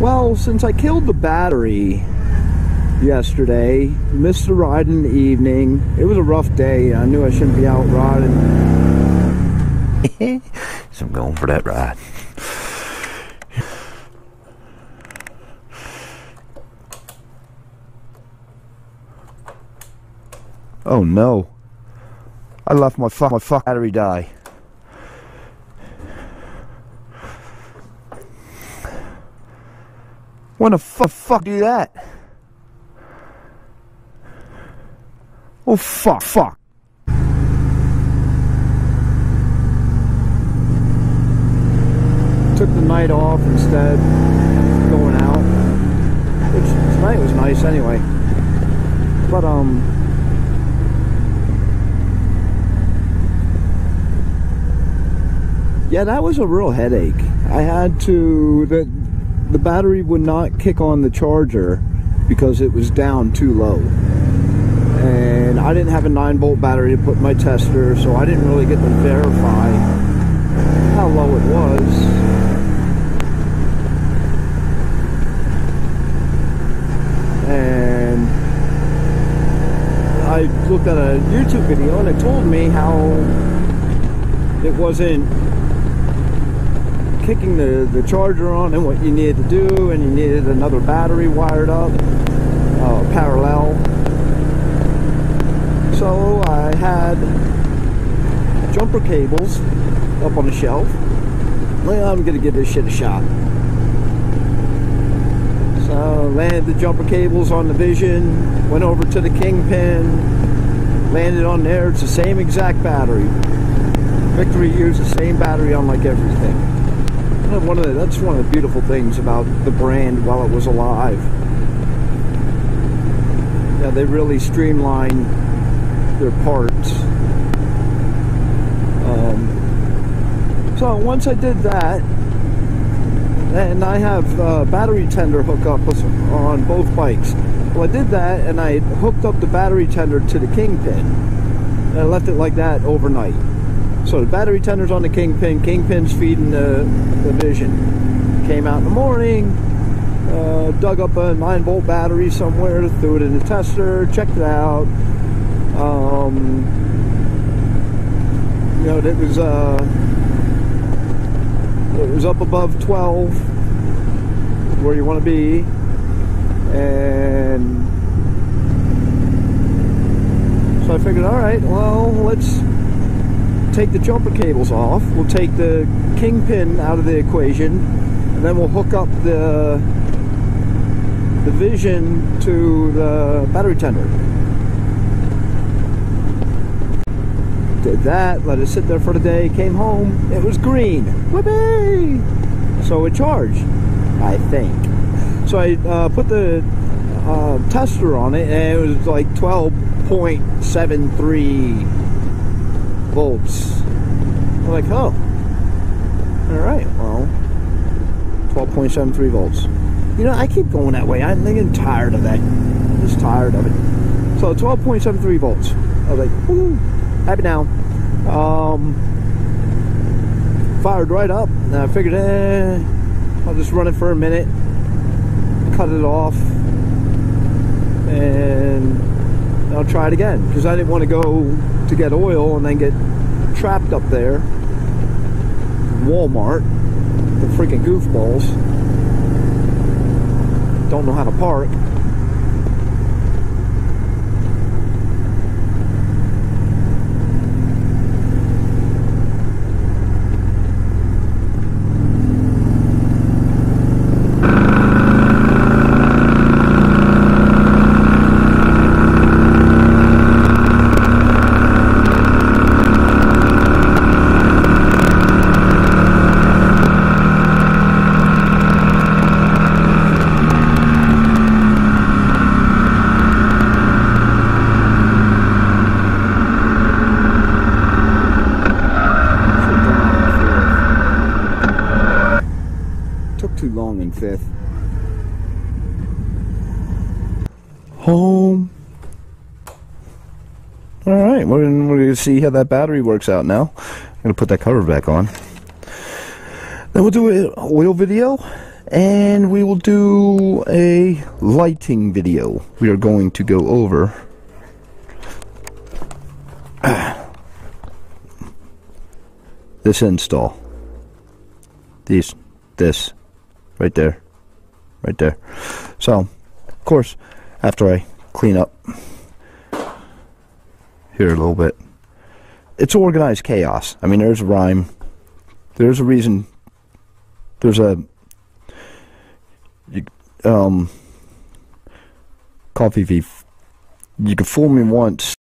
Well, since I killed the battery yesterday, missed the ride in the evening, it was a rough day. I knew I shouldn't be out riding. So I'm going for that ride. Oh no, I left my battery die. When the fuck do that? Oh fuck. Took the night off instead of going out, which tonight was nice anyway. But yeah, that was a real headache. I had to, the battery would not kick on the charger because it was down too low. And I didn't have a 9-volt battery to put in my tester, so I didn't really get to verify how low it was. And I looked at a YouTube video and it told me how it wasn't kicking the charger on and what you needed to do, and you needed another battery wired up parallel. So I had jumper cables up on the shelf. Well, I'm gonna give this shit a shot. So landed the jumper cables on the Vision, went over to the Kingpin, landed on there. It's the same exact battery. Victory used the same battery on like everything. That's one of the beautiful things about the brand while it was alive. Yeah, they really streamlined their parts. So once I did that, and I have battery tender hookups on both bikes. Well, I did that and I hooked up the battery tender to the Kingpin. And I left it like that overnight. So the battery tender's on the Kingpin, Kingpin's feeding the Vision. Came out in the morning, dug up a 9-volt battery somewhere, threw it in the tester, checked it out. You know, it was up above 12, where you want to be, and so I figured, all right, well, let's take the jumper cables off, we'll take the Kingpin out of the equation, and then we'll hook up the Vision to the battery tender. Did that, let it sit there for the day, came home, it was green. Whoopee! So it charged, I think. So I put the tester on it, and it was like 12.73 volts. I'm like, oh, alright, well, 12.73 volts. You know, I keep going that way. I'm getting tired of that. I'm just tired of it. So 12.73 volts. I was like, woo, happy now. Fired right up, and I figured, I'll just run it for a minute, cut it off, and I'll try it again, because I didn't want to go to get oil and then get trapped up there. Walmart, the freaking goofballs, don't know how to park. Too long in Fifth. Home. Alright, we're going to see how that battery works out now. I'm going to put that cover back on. Then we'll do an oil video and we will do a lighting video. We are going to go over this install. This right there, right there. So of course after I clean up here a little bit, it's organized chaos. I mean, there's a rhyme, there's a reason, there's a coffee thief. You can fool me once.